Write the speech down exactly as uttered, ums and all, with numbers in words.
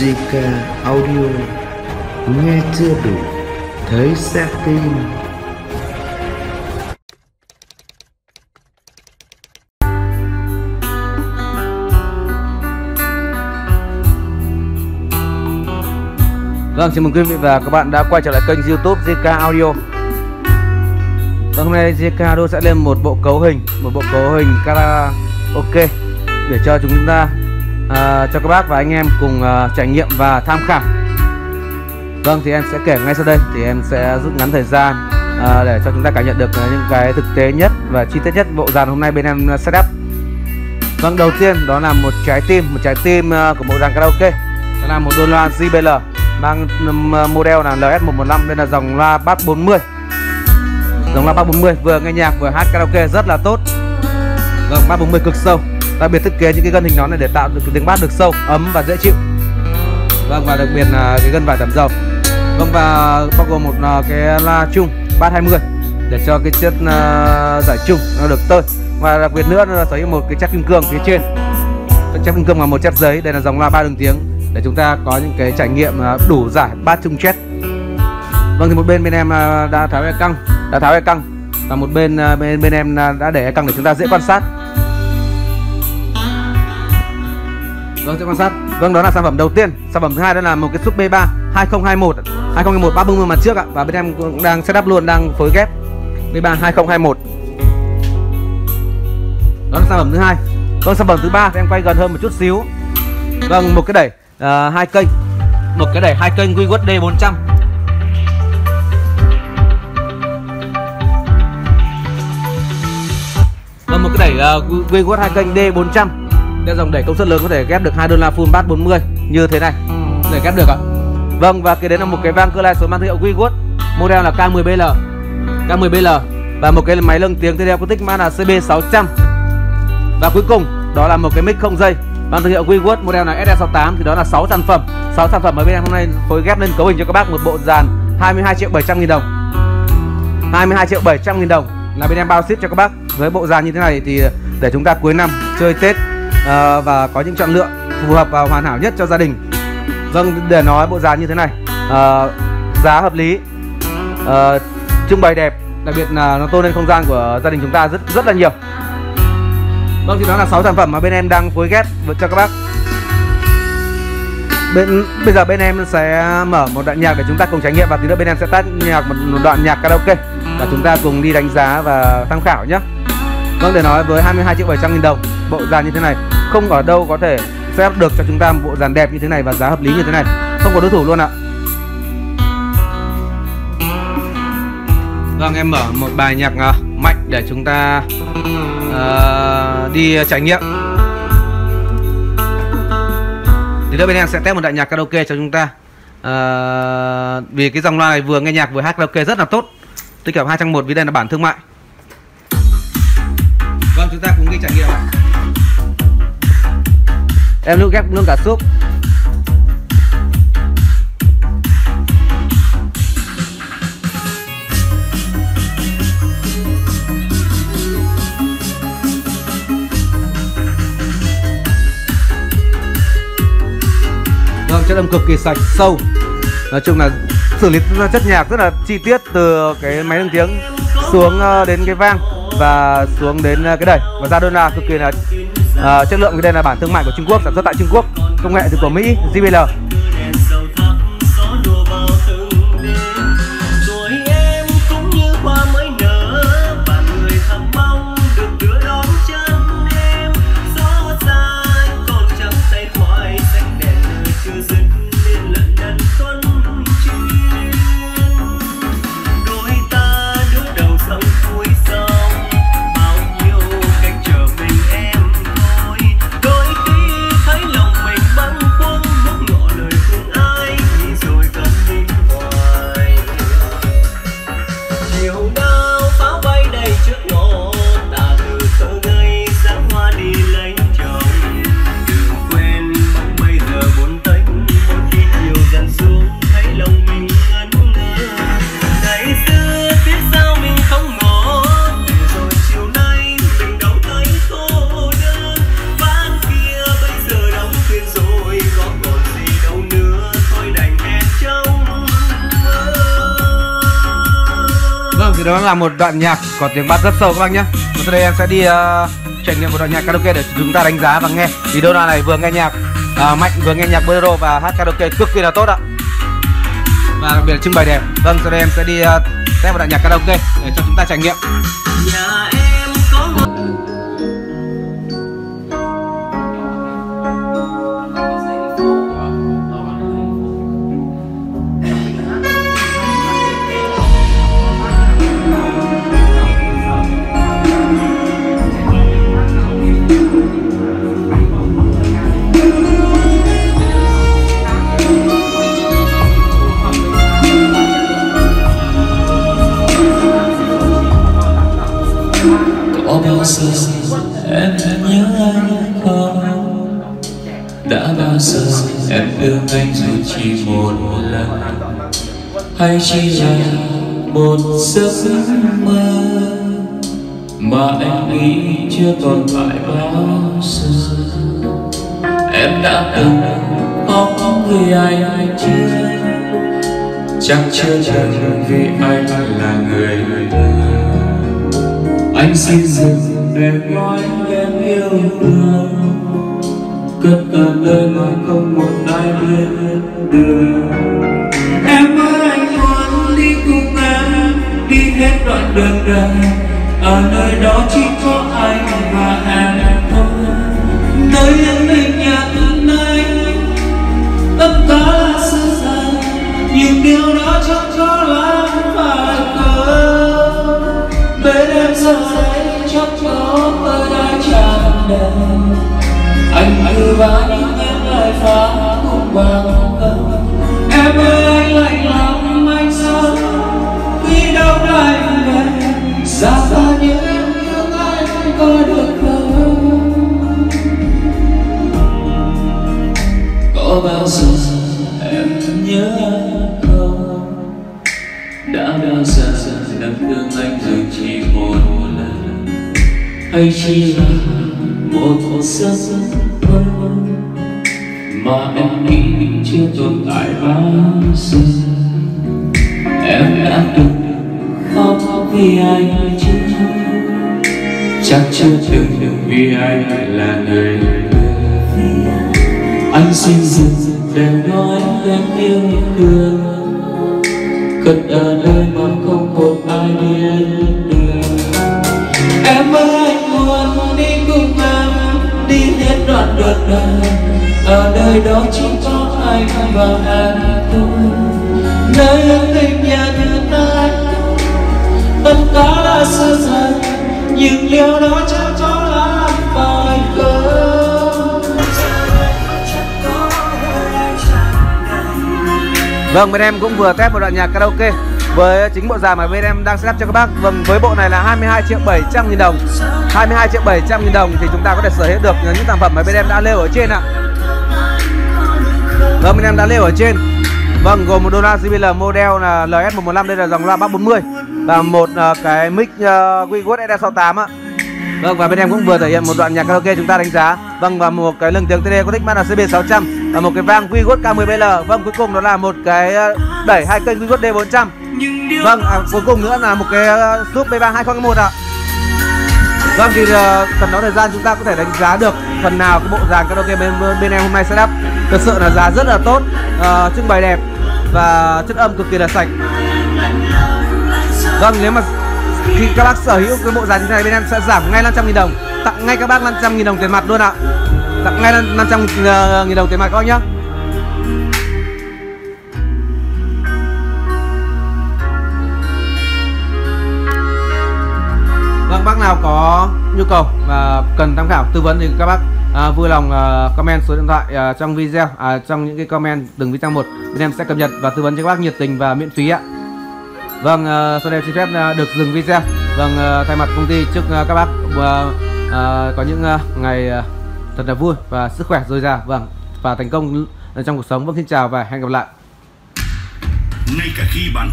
gi kây Audio, nghe chưa đủ, thấy xem phim. Vâng, xin mừng quý vị và các bạn đã quay trở lại kênh YouTube gi kây Audio. Và hôm nay gi kây Audio sẽ lên một bộ cấu hình, một bộ cấu hình karaoke để cho chúng ta, à, cho các bác và anh em cùng à, trải nghiệm và tham khảo. Vâng, thì em sẽ kể ngay sau đây, thì em sẽ rút ngắn thời gian à, để cho chúng ta cảm nhận được những cái thực tế nhất và chi tiết nhất bộ dàn hôm nay bên em setup. Vâng, đầu tiên đó là một trái tim, một trái tim của bộ dàn karaoke. Đó là một đôi loa gi bê lờ mang model là L S một một năm, đây là dòng loa bass bốn mươi. Dòng loa bass bốn mươi vừa nghe nhạc vừa hát karaoke rất là tốt. Dòng bass bốn mươi cực sâu, đặc biệt thiết kế những cái gân hình nón này để tạo được tiếng bass được sâu, ấm và dễ chịu. Vâng, và đặc biệt là cái gân vải tẩm dầu. Vâng, và bao gồm một cái loa chung bass hai mươi để cho cái chất uh, giải chung nó được tơi. Và đặc biệt nữa là sở hữu một cái chép kim cương phía trên, chép kim cương và một chép giấy. Đây là dòng loa ba đường tiếng để chúng ta có những cái trải nghiệm đủ giải bass chung chest. Vâng, thì một bên bên em đã tháo e căng, đã tháo e căng và một bên bên bên em đã để e căng để chúng ta dễ quan sát. Vâng, dễ quan sát. Vâng, đó là sản phẩm đầu tiên. Sản phẩm thứ hai đó là một cái sub B ba hai không hai một ba bưng mặt trước ạ, và bên em cũng đang setup luôn, đang phối ghép B ba hai không hai một. Đó là sản phẩm thứ hai. Vâng, sản phẩm thứ ba em quay gần hơn một chút xíu. Vâng, một cái đẩy Uh, hai kênh, một cái đẩy hai kênh WeWood D bốn trăm. Và một cái đẩy uh, WeWood hai kênh D bốn trăm. Đây dòng đẩy công suất lớn có thể ghép được hai đô la full bass bốn mươi như thế này để ghép được ạ. Vâng, và cái đấy là một cái vang cơ lai số mang hiệu WeWood, model là K mười B L. K mười B L và một cái máy lâng tiếng tele acoustic mang là C B sáu trăm. Và cuối cùng đó là một cái mic không dây mang thương hiệu WeWood, model là S S sáu tám. Thì đó là sáu sản phẩm, sáu sản phẩm ở bên em hôm nay phối ghép lên cấu hình cho các bác một bộ dàn hai mươi hai triệu bảy trăm nghìn đồng. hai mươi hai triệu bảy trăm nghìn đồng là bên em bao ship cho các bác. Với bộ dàn như thế này thì để chúng ta cuối năm chơi Tết uh, và có những chọn lựa phù hợp và hoàn hảo nhất cho gia đình. Vâng, để nói bộ dàn như thế này, uh, giá hợp lý, uh, trưng bày đẹp, đặc biệt là nó tôn lên không gian của gia đình chúng ta rất rất là nhiều. Vâng, thì đó là sáu sản phẩm mà bên em đang phối ghép cho các bác. Bên, bây giờ bên em sẽ mở một đoạn nhạc để chúng ta cùng trải nghiệm, và tí nữa bên em sẽ tắt nhạc một, một đoạn nhạc karaoke và chúng ta cùng đi đánh giá và tham khảo nhé. Vâng, để nói với hai mươi hai triệu bảy trăm nghìn đồng, bộ dàn như thế này không ở đâu có thể xếp được cho chúng ta một bộ dàn đẹp như thế này và giá hợp lý như thế này, không có đối thủ luôn ạ. Vâng, em mở một bài nhạc mạnh để chúng ta uh, đi trải nghiệm. Thì đó bên em sẽ test một đoạn nhạc karaoke cho chúng ta, uh, vì cái dòng loa này vừa nghe nhạc vừa hát karaoke rất là tốt, tích hợp hai trong một vì đây là bản thương mại. Vâng, chúng ta cùng đi trải nghiệm. Em luôn ghép luôn cả sub. Chất âm cực kỳ sạch sâu, nói chung là xử lý chất nhạc rất là chi tiết, từ cái máy nâng tiếng xuống đến cái vang và xuống đến cái đẩy và ra đơn là cực kỳ là uh, chất lượng. Cái đây là bản thương mại của Trung Quốc, sản xuất tại Trung Quốc, công nghệ từ của Mỹ gi bê lờ. Đó là một đoạn nhạc có tiếng bass rất sâu các bác nhé. Và sau đây em sẽ đi uh, trải nghiệm một đoạn nhạc karaoke để chúng ta đánh giá và nghe. Thì đôi đoạn này vừa nghe nhạc uh, mạnh, vừa nghe nhạc bolero và hát karaoke cực kỳ là tốt ạ. Và đặc biệt là trưng bày đẹp. Vâng, sau đây em sẽ đi uh, test một đoạn nhạc karaoke để cho chúng ta trải nghiệm. Có bao giờ em nhớ anh không? Đã bao giờ em thương anh dù chỉ một lần, hay chỉ là một giấc mơ mà anh nghĩ chưa tồn tại bao giờ? Em đã từng khóc vì anh chưa, chắc chưa từng vì anh là người thương. Anh xin dừng để nói em yêu thương, cất tàn lời mà không một ai biết đường. Em ơi anh muốn đi cùng em, đi hết đoạn đường đời, ở nơi đó chỉ có anh và em thôi. Nơi anh mình nhà thương anh, tất cả là sự thật, nhưng điều đó chẳng có là phải cớ. Bên em giờ đây chắc có tôi đã tràn đầy, anh cứ vã những em lại phá cùng bằng cơn. Em ơi anh lạnh lắm anh sao khi đau đành về, ra xa những em thương anh có được không? Có bao giờ em nhớ anh không? Đã bao giờ em thương anh dù chỉ một lần, hay chỉ là một giấc mơ mà em nghĩ chưa tồn tại bao giờ? Em đã từng khóc vì anh chưa, chắc chưa từng vì anh là người thương. Anh xin dừng để nói em yêu thương, cất ở nơi mà không một ai biết được. Em ơi anh muốn đi cùng em, đi hết đoạn đường đời, ở nơi đó chỉ có anh và em thôi. Nơi anh tình nhà thương anh, tất cả là sự thật, nhưng điều đó chẳng có là phải cớ. Vâng, bên em cũng vừa test một đoạn nhạc karaoke với chính bộ dàn mà bên em đang setup cho các bác. Vâng, với bộ này là hai mươi hai triệu bảy trăm nghìn đồng, hai mươi hai triệu bảy trăm nghìn đồng thì chúng ta có thể sở hữu được những sản phẩm mà bên em đã nêu ở trên ạ. Vâng, bên em đã nêu ở trên. Vâng, gồm một đô loa gi bê lờ model là L S một một năm, đây là dòng loa bass bốn mươi, và một uh, cái mic uh, WeWood S S sáu tám ạ. Vâng, và bên em cũng vừa thể hiện một đoạn nhạc karaoke chúng ta đánh giá. Vâng, và một cái lưng tiếng tê đê có thích mát là C B sáu trăm, và một cái vang WeWood K mười B L. Vâng, cuối cùng đó là một cái đẩy hai kênh WeWood D bốn trăm. Vâng, à, cuối cùng nữa là một cái sub B ba hai không hai một ạ. Vâng, thì tầm đó thời gian chúng ta có thể đánh giá được phần nào cái bộ dàn karaoke bên, bên em hôm nay setup. Thực sự là giá rất là tốt, uh, trưng bày đẹp và chất âm cực kỳ là sạch. Vâng, nếu mà khi các bác sở hữu cái bộ dàn như thế này bên em sẽ giảm ngay năm trăm nghìn đồng, tặng ngay các bác năm trăm nghìn đồng tiền mặt luôn ạ. Tặng ngay năm trăm nghìn đồng tiền mặt các bác nhé. Vâng, bác nào có nhu cầu và cần tham khảo tư vấn thì các bác à, vui lòng à, comment số điện thoại à, trong video, à, trong những cái comment từng video một, bên em sẽ cập nhật và tư vấn cho các bác nhiệt tình và miễn phí ạ. Vâng, uh, sau đây xin phép uh, được dừng video. Vâng, uh, thay mặt công ty chúc uh, các bác uh, uh, có những uh, ngày uh, thật là vui và sức khỏe dồi dào. Vâng, và thành công trong cuộc sống. Vâng, xin chào và hẹn gặp lại. Ngay cả khi bạn